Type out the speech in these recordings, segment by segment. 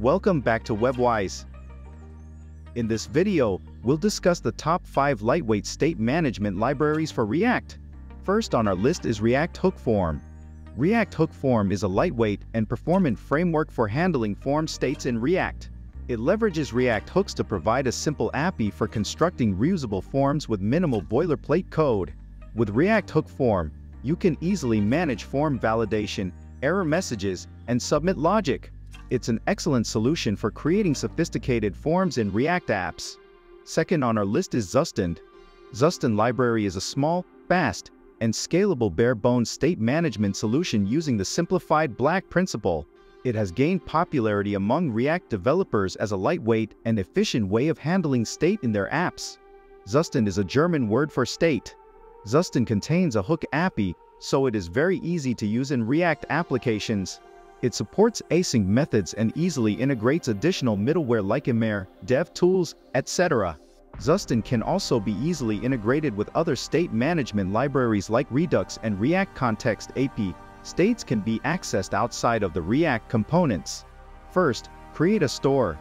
Welcome back to Webwise. In this video, we'll discuss the top 5 lightweight state management libraries for React. First on our list is React Hook Form. React Hook Form is a lightweight and performant framework for handling form states in React. It leverages React hooks to provide a simple API for constructing reusable forms with minimal boilerplate code. With React Hook Form, you can easily manage form validation, error messages, and submit logic. It's an excellent solution for creating sophisticated forms in React apps. Second on our list is Zustand. Zustand library is a small, fast, and scalable bare-bones state management solution using the simplified BLACK principle. It has gained popularity among React developers as a lightweight and efficient way of handling state in their apps. Zustand is a German word for state. Zustand contains a hook API, so it is very easy to use in React applications. It supports async methods and easily integrates additional middleware like Emir, DevTools, etc. Zustand can also be easily integrated with other state management libraries like Redux and React Context API. States can be accessed outside of the React components. First, create a store.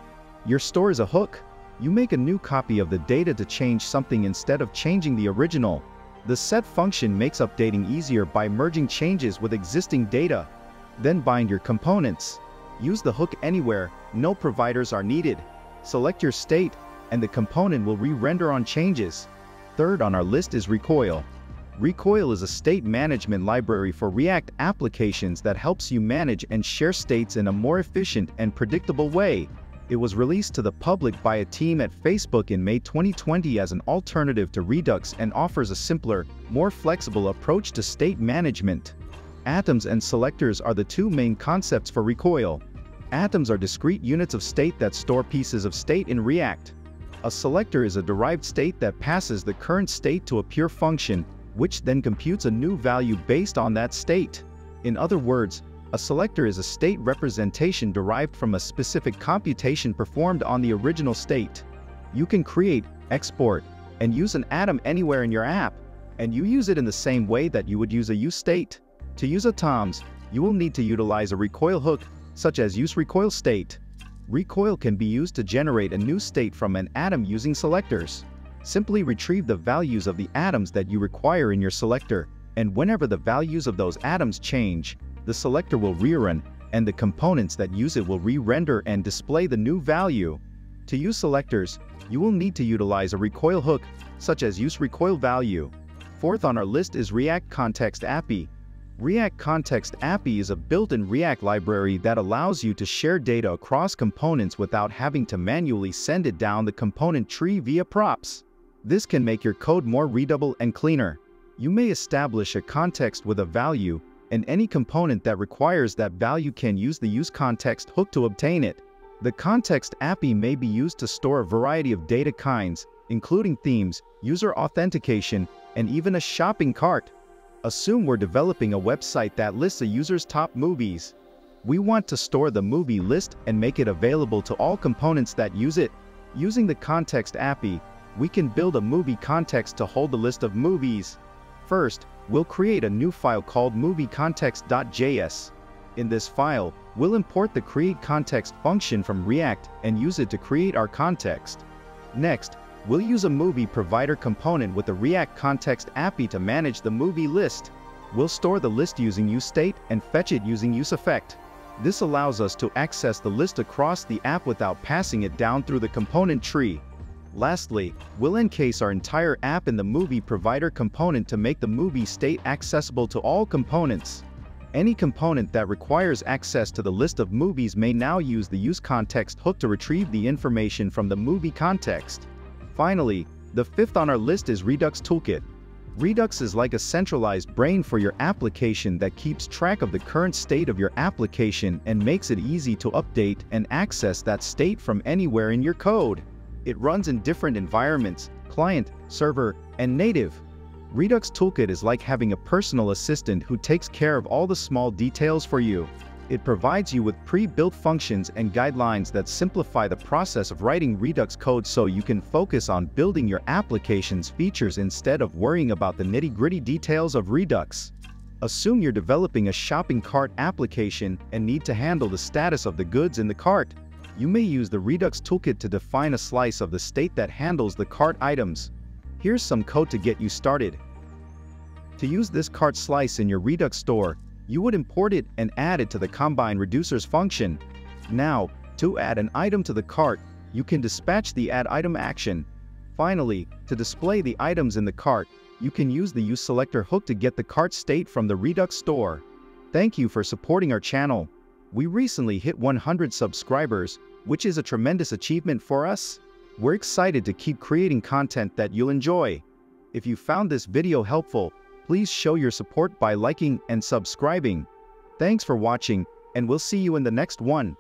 Your store is a hook. You make a new copy of the data to change something instead of changing the original. The set function makes updating easier by merging changes with existing data. Then bind your components. Use the hook anywhere, no providers are needed. Select your state, and the component will re-render on changes. Third on our list is Recoil. Recoil is a state management library for React applications that helps you manage and share states in a more efficient and predictable way. It was released to the public by a team at Facebook in May 2020 as an alternative to Redux and offers a simpler, more flexible approach to state management. Atoms and selectors are the two main concepts for Recoil. Atoms are discrete units of state that store pieces of state in React. A selector is a derived state that passes the current state to a pure function, which then computes a new value based on that state. In other words, a selector is a state representation derived from a specific computation performed on the original state. You can create, export, and use an atom anywhere in your app, and you use it in the same way that you would use a useState. To use atoms, you will need to utilize a recoil hook, such as useRecoilState. Recoil can be used to generate a new state from an atom using selectors. Simply retrieve the values of the atoms that you require in your selector, and whenever the values of those atoms change, the selector will rerun, and the components that use it will re-render and display the new value. To use selectors, you will need to utilize a recoil hook, such as useRecoilValue. Fourth on our list is React Context API. React Context API is a built-in React library that allows you to share data across components without having to manually send it down the component tree via props. This can make your code more readable and cleaner. You may establish a context with a value, and any component that requires that value can use the useContext hook to obtain it. The Context API may be used to store a variety of data kinds, including themes, user authentication, and even a shopping cart. Assume we're developing a website that lists a user's top movies. We want to store the movie list and make it available to all components that use it. Using the Context API, we can build a movie context to hold the list of movies. First, we'll create a new file called movieContext.js. In this file, we'll import the createContext function from React and use it to create our context. Next, we'll use a movie provider component with the React Context API to manage the movie list. We'll store the list using useState and fetch it using useEffect. This allows us to access the list across the app without passing it down through the component tree. Lastly, we'll encase our entire app in the movie provider component to make the movie state accessible to all components. Any component that requires access to the list of movies may now use the useContext hook to retrieve the information from the movie context. Finally, the fifth on our list is Redux Toolkit. Redux is like a centralized brain for your application that keeps track of the current state of your application and makes it easy to update and access that state from anywhere in your code. It runs in different environments, client, server, and native. Redux Toolkit is like having a personal assistant who takes care of all the small details for you. It provides you with pre-built functions and guidelines that simplify the process of writing Redux code so you can focus on building your application's features instead of worrying about the nitty-gritty details of Redux. Assume you're developing a shopping cart application and need to handle the status of the goods in the cart. you may use the Redux Toolkit to define a slice of the state that handles the cart items. Here's some code to get you started. To use this cart slice in your Redux store, you would import it and add it to the combineReducers function. Now, to add an item to the cart, you can dispatch the add item action. Finally, to display the items in the cart, you can use the useSelector hook to get the cart state from the Redux store. Thank you for supporting our channel. We recently hit 100 subscribers, which is a tremendous achievement for us. We're excited to keep creating content that you'll enjoy. If you found this video helpful, please show your support by liking and subscribing. Thanks for watching, and we'll see you in the next one.